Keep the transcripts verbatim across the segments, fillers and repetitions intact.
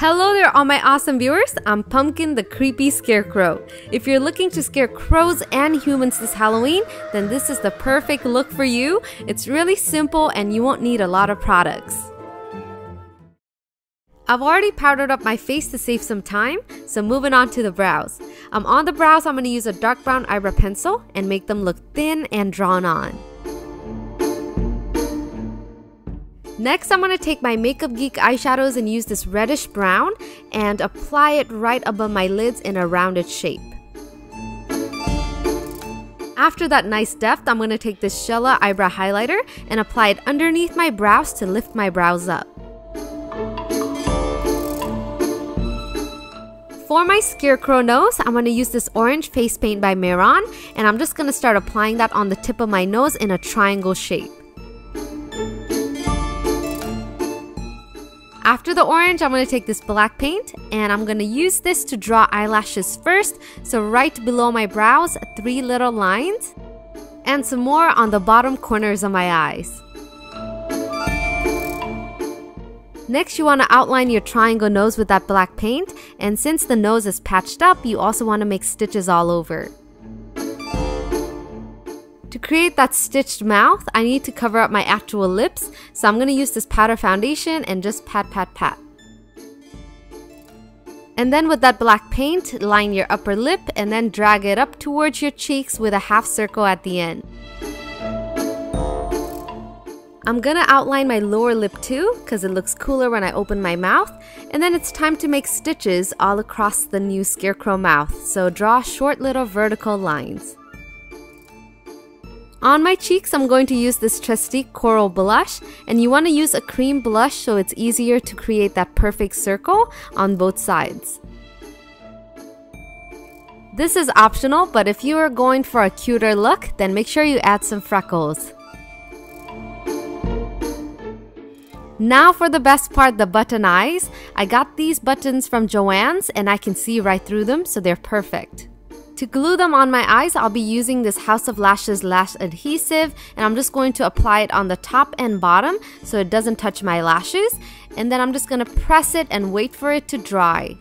Hello there, all my awesome viewers. I'm Pumpkin the Creepy Scarecrow. If you're looking to scare crows and humans this Halloween, then this is the perfect look for you. It's really simple and you won't need a lot of products. I've already powdered up my face to save some time, so moving on to the brows. Um, on the brows, I'm going to use a dark brown eyebrow pencil and make them look thin and drawn on. Next, I'm going to take my Makeup Geek eyeshadows and use this reddish brown and apply it right above my lids in a rounded shape. After that nice depth, I'm going to take this Shella eyebrow highlighter and apply it underneath my brows to lift my brows up. For my scarecrow nose, I'm going to use this orange face paint by Mehron, and I'm just going to start applying that on the tip of my nose in a triangle shape. After the orange, I'm going to take this black paint and I'm going to use this to draw eyelashes first. So right below my brows, three little lines and some more on the bottom corners of my eyes. Next, you want to outline your triangle nose with that black paint, and since the nose is patched up, you also want to make stitches all over. To create that stitched mouth, I need to cover up my actual lips, so I'm going to use this powder foundation and just pat pat pat. And then with that black paint, line your upper lip and then drag it up towards your cheeks with a half circle at the end. I'm going to outline my lower lip too, because it looks cooler when I open my mouth. And then it's time to make stitches all across the new scarecrow mouth, so draw short little vertical lines. On my cheeks, I'm going to use this Trestique Coral Blush, and you want to use a cream blush so it's easier to create that perfect circle on both sides. This is optional, but if you are going for a cuter look, then make sure you add some freckles. Now for the best part, the button eyes. I got these buttons from Joann's and I can see right through them, so they're perfect. To glue them on my eyes, I'll be using this House of Lashes lash adhesive, and I'm just going to apply it on the top and bottom so it doesn't touch my lashes, and then I'm just going to press it and wait for it to dry.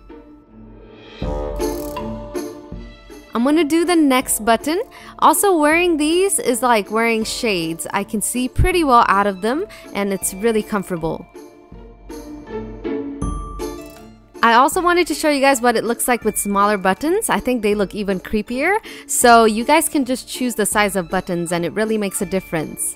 I'm going to do the next button. Also, wearing these is like wearing shades. I can see pretty well out of them and it's really comfortable. I also wanted to show you guys what it looks like with smaller buttons. I think they look even creepier. So you guys can just choose the size of buttons and it really makes a difference.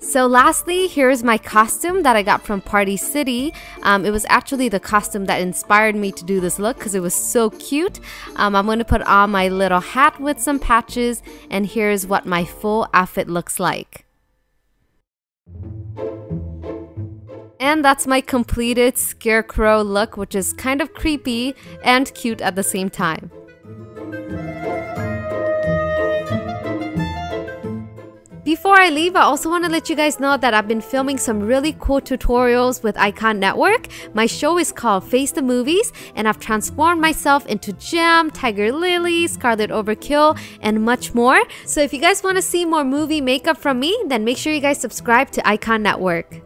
So lastly, here's my costume that I got from Party City. Um, it was actually the costume that inspired me to do this look because it was so cute. Um, I'm going to put on my little hat with some patches, and here's what my full outfit looks like. And that's my completed scarecrow look, which is kind of creepy and cute at the same time. Before I leave, I also want to let you guys know that I've been filming some really cool tutorials with Icon Network. My show is called Face the Movies, and I've transformed myself into Gem, Tiger Lily, Scarlet Overkill, and much more. So if you guys want to see more movie makeup from me, then make sure you guys subscribe to Icon Network.